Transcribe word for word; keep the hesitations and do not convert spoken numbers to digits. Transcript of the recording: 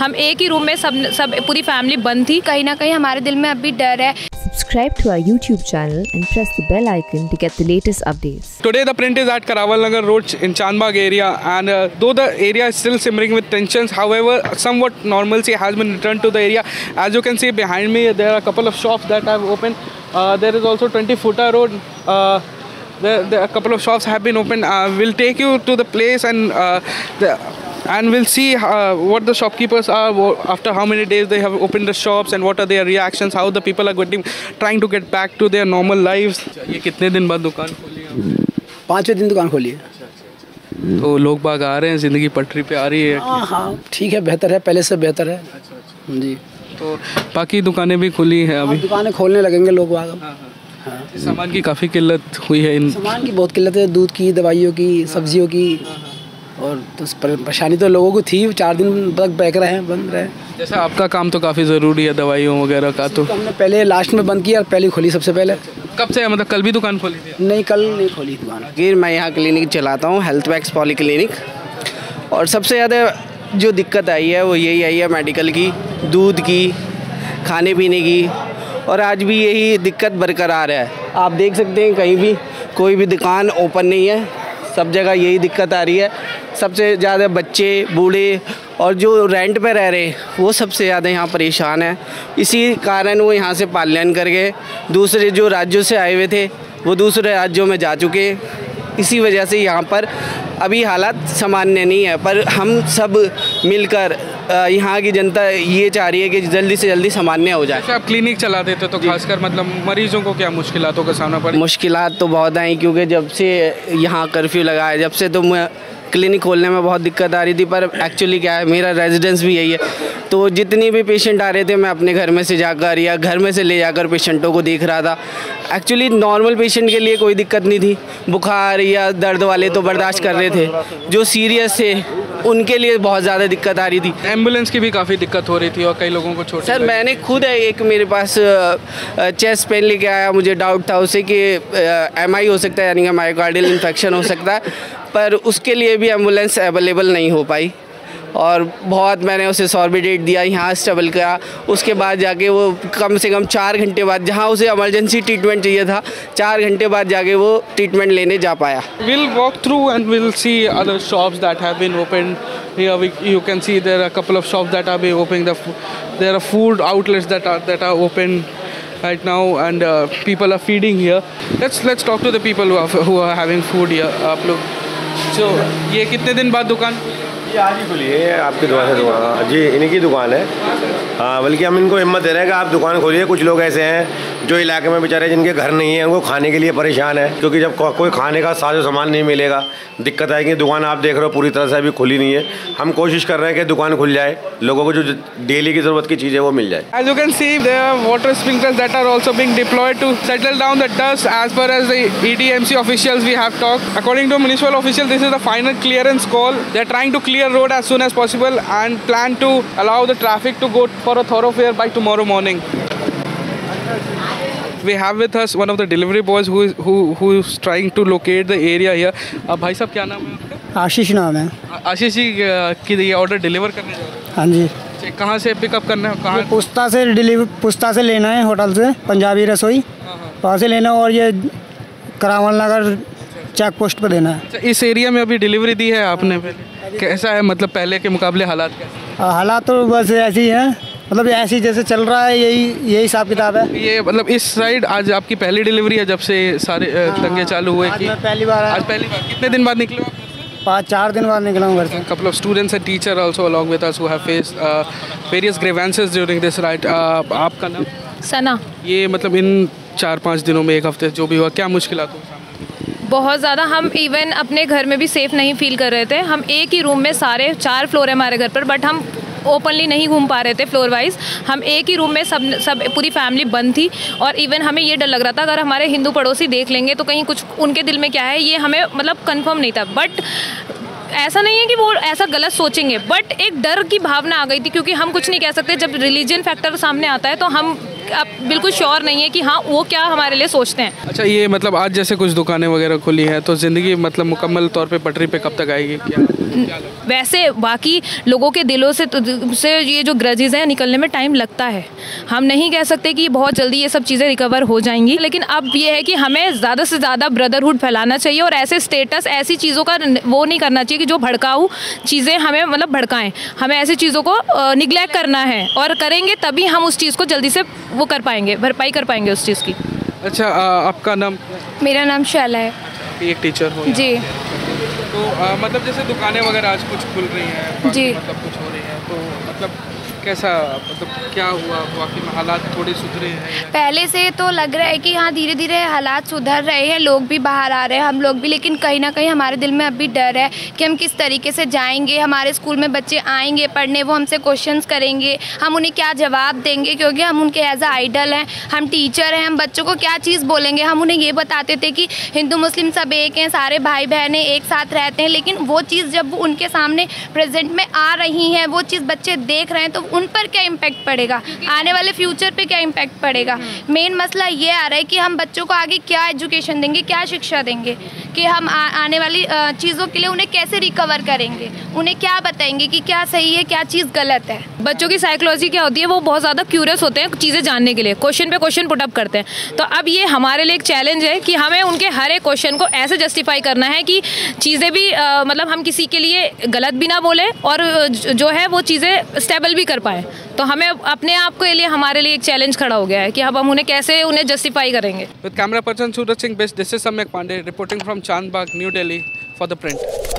हम एक ही रूम में सब सब पूरी फैमिली बंद थी। कहीं ना कहीं हमारे दिल में अभी डर है। Subscribe to our YouTube channel and press the bell icon to get the latest updates. Today the print is at Karawal Nagar Road in Chandbag area, and uh, though the area is still simmering with tensions, however, somewhat normalcy has been returned to the area. As you can see behind me, there are a couple of shops that have opened. Uh, there is also twenty foota road. Uh, there, there a couple of shops have been opened. Uh, we'll take you to the place and uh, the. And we'll see uh, what the shopkeepers are, after how many days they have opened the shops, and what are their reactions, how the people are getting, trying to get back to their normal lives. ये कितने दिन बाद दुकान खोली है? पाँचवें दिन दुकान खोली है। तो लोग बाग आ रहे हैं, जिंदगी पटरी पे आ रही है। हाँ हाँ, ठीक है, बेहतर है, पहले से बेहतर है जी। तो बाकी दुकानें भी खुली हैं अभी? दुकानें खोलने लगेंगे लोग बाग। हाँ, सामान की काफ़ी किल्लत हुई है इन सामान की बहुत किल्लत है, दूध की, दवाइयों की, सब्जियों की, और तो परेशानी तो लोगों को थी। चार दिन तक बैक रहे हैं, बंद रहे। जैसे आपका काम तो काफ़ी ज़रूरी है, दवाइयों वगैरह का, तो हमने पहले लास्ट में बंद किया और पहले खोली सबसे पहले। कब से, मतलब कल भी दुकान खोली थी? नहीं, कल नहीं खोली दुकान। गिर मैं यहाँ क्लिनिक चलाता हूँ, हेल्थ वैक्स पॉली क्लिनिक, और सबसे ज़्यादा जो दिक्कत आई है वो यही आई है मेडिकल की, दूध की, खाने पीने की, और आज भी यही दिक्कत बरकरार है। आप देख सकते हैं कहीं भी कोई भी दुकान ओपन नहीं है, सब जगह यही दिक्कत आ रही है। सबसे ज़्यादा बच्चे, बूढ़े और जो रेंट पे रह रहे वो सबसे ज़्यादा यहाँ परेशान है। इसी कारण वो यहाँ से पलायन कर गए। दूसरे जो राज्यों से आए हुए थे वो दूसरे राज्यों में जा चुके, इसी वजह से यहाँ पर अभी हालात सामान्य नहीं है। पर हम सब मिलकर यहाँ की जनता ये चाह रही है कि जल्दी से जल्दी सामान्य हो जाए। आप क्लिनिक चला देते तो खासकर मतलब मरीजों को क्या मुश्किलों का सामना पड़े? मुश्किलात तो बहुत आई, क्योंकि जब से यहाँ कर्फ्यू लगा है जब से तो क्लिनिक खोलने में बहुत दिक्कत आ रही थी। पर एक्चुअली क्या है, मेरा रेजिडेंस भी यही है, तो जितनी भी पेशेंट आ रहे थे मैं अपने घर में से जाकर या घर में से ले जाकर पेशेंटों को देख रहा था। एक्चुअली नॉर्मल पेशेंट के लिए कोई दिक्कत नहीं थी, बुखार या दर्द वाले तो बर्दाश्त कर रहे थे, जो सीरियस थे उनके लिए बहुत ज़्यादा दिक्कत आ रही थी। एम्बुलेंस की भी काफ़ी दिक्कत हो रही थी और कई लोगों को छोड़। सर मैंने खुद एक, मेरे पास चेस्ट पेन लेके आया, मुझे डाउट था उसे कि एम आई हो सकता है, यानी कि मायोकार्डियल इन्फेक्शन हो सकता है, पर उसके लिए भी एम्बुलेंस अवेलेबल नहीं हो पाई। और बहुत मैंने उसे सॉर्बिडेट दिया, यहाँ स्टेबल किया, उसके बाद जाके वो कम से कम चार घंटे बाद, जहाँ उसे इमरजेंसी ट्रीटमेंट चाहिए था, चार घंटे बाद जाके वो ट्रीटमेंट लेने जा पाया। Will walk through and will see other shops that have been open here. You can see there are couple of shops that are been opening, the there are food outlets that are that are open right now, and uh, people are feeding here. Let's let's talk to the people who are who are having food here. आप लोग, so ये कितने दिन बाद दुकान? ये आज ही खुली है आपकी दुकान से? दुकान जी इन्हीं की दुकान है। हाँ, बल्कि हम इनको हिम्मत दे रहे हैं कि आप दुकान खोलिए। कुछ लोग ऐसे हैं जो इलाके में बेचारे जिनके घर नहीं है, उनको खाने के लिए परेशान है, क्योंकि जब कोई खाने का साजो सामान नहीं मिलेगा दिक्कत आएगी। दुकान आप देख रहे हो पूरी तरह से अभी खुली नहीं है। हम कोशिश कर रहे हैं कि दुकान खुल जाए, लोगों को जो डेली की जरूरत की चीज़ है वो मिल जाए। As you can see there are water sprinklers that are also being deployed to settle down the dust. As per as the E D M C officials we have talk, according to municipal official this is the final clearance call. They are trying to clear road as soon as possible and plan to allow the traffic to go for a thoroughfare by tomorrow morning. We have with us one of the delivery boys who is who who is trying to locate the area here. Uh, भाई साहब क्या नाम है आपका? आशीष नाम है। आशीष जी की ये ऑर्डर डिलीवर करने जा रहे हैं? हाँ जी। कहाँ से पिकअप करना है? कहाँ? पुस्ता से डिलीवर, पुस्ता से लेना है, होटल से पंजाबी रसोई वहाँ से लेना, और ये करावल नगर चेक पोस्ट पर देना है। इस एरिया में अभी डिलीवरी दी है आपने, कैसा है मतलब पहले के मुकाबले हालात कैसे? हालात तो बस ऐसे ही हैं, मतलब ऐसी जैसे चल रहा है, यही यही हिसाब किताब है। ये मतलब इस साइड आज आपकी पहली डिलीवरी है जब से सारे दंगे चालू हुए? कि पहली बार आज पहली बार। कितने दिन बाद निकले आप? पाँच चार दिन बाद निकला हूँ घर से। Couple of students and teacher also along with us who have faced various grievances during this right. आपका नाम? सना। ये मतलब इन चार पाँच दिनों में, एक हफ्ते जो भी हुआ, क्या मुश्किल आती? बहुत ज़्यादा। हम इवन अपने घर में भी सेफ़ नहीं फील कर रहे थे। हम एक ही रूम में, सारे चार फ्लोर है हमारे घर पर, बट हम ओपनली नहीं घूम पा रहे थे फ्लोर वाइज। हम एक ही रूम में सब सब पूरी फैमिली बंद थी, और इवन हमें ये डर लग रहा था अगर हमारे हिंदू पड़ोसी देख लेंगे तो कहीं कुछ उनके दिल में क्या है, ये हमें मतलब कंफर्म नहीं था। बट ऐसा नहीं है कि वो ऐसा गलत सोचेंगे, बट एक डर की भावना आ गई थी, क्योंकि हम कुछ नहीं कह सकते। जब रिलीजन फैक्टर सामने आता है तो हम आप बिल्कुल श्योर नहीं है कि हाँ वो क्या हमारे लिए सोचते हैं। अच्छा, ये मतलब आज जैसे कुछ दुकानें वगैरह खुली है तो ज़िंदगी मतलब मुकम्मल तौर पे पटरी पे कब तक आएगी? क्या वैसे बाकी लोगों के दिलों से से ये जो ग्रजेज़ हैं निकलने में टाइम लगता है। हम नहीं कह सकते कि बहुत जल्दी ये सब चीज़ें रिकवर हो जाएंगी, लेकिन अब ये है कि हमें ज़्यादा से ज़्यादा ब्रदरहुड फैलाना चाहिए और ऐसे स्टेटस ऐसी चीज़ों का वो नहीं करना चाहिए कि जो भड़काऊ चीज़ें हमें मतलब भड़काएं। हमें ऐसी चीज़ों को निग्लेक्ट करना है और करेंगे तभी हम उस चीज़ को जल्दी से वो कर पाएंगे, भरपाई कर पाएंगे उस चीज़ की। अच्छा, आ, आपका नाम? मेरा नाम शैला है। एक टीचर हो जी। तो आ, मतलब जैसे दुकानें वगैरह आज कुछ खुल रही हैं जी, मतलब कुछ हो रही हैं, तो मतलब कैसा मतलब क्या हुआ वाकई में? हालात थोड़े सुधरे हैं पहले से? तो लग रहा है कि हाँ धीरे धीरे हालात सुधर रहे हैं, लोग भी बाहर आ रहे हैं, हम लोग भी, लेकिन कहीं ना कहीं हमारे दिल में अभी डर है कि हम किस तरीके से जाएंगे। हमारे स्कूल में बच्चे आएंगे पढ़ने, वो हमसे क्वेश्चंस करेंगे, हम उन्हें क्या जवाब देंगे? क्योंकि हम उनके एज अ आइडल हैं, हम टीचर हैं, हम बच्चों को क्या चीज़ बोलेंगे? हम उन्हें ये बताते थे कि हिंदू मुस्लिम सब एक हैं, सारे भाई बहन एक साथ रहते हैं, लेकिन वो चीज़ जब उनके सामने प्रेजेंट में आ रही हैं, वो चीज़ बच्चे देख रहे हैं, तो उन पर क्या इम्पैक्ट पड़ेगा, आने वाले फ्यूचर पे क्या इम्पैक्ट पड़ेगा? मेन मसला ये आ रहा है कि हम बच्चों को आगे क्या एजुकेशन देंगे, क्या शिक्षा देंगे, कि हम आ, आने वाली चीज़ों के लिए उन्हें कैसे रिकवर करेंगे, उन्हें क्या बताएंगे कि क्या सही है क्या चीज़ गलत है। बच्चों की साइकोलॉजी क्या होती है, वो बहुत ज़्यादा क्यूरियस होते हैं चीज़ें जानने के लिए, क्वेश्चन पे क्वेश्चन पुटअप करते हैं। तो अब ये हमारे लिए एक चैलेंज है कि हमें उनके हर एक क्वेश्चन को ऐसे जस्टिफाई करना है कि चीज़ें भी आ, मतलब हम किसी के लिए गलत भी ना बोलें और जो है वो चीज़ें स्टेबल भी कर पाएँ। तो हमें अपने आप के लिए हमारे लिए एक चैलेंज खड़ा हो गया है कि अब हम उन्हें कैसे उन्हें जस्टिफाई करेंगे। With camera person Suraj Singh best, this is Samyak Pandey reporting from Chandbag, New Delhi for the print.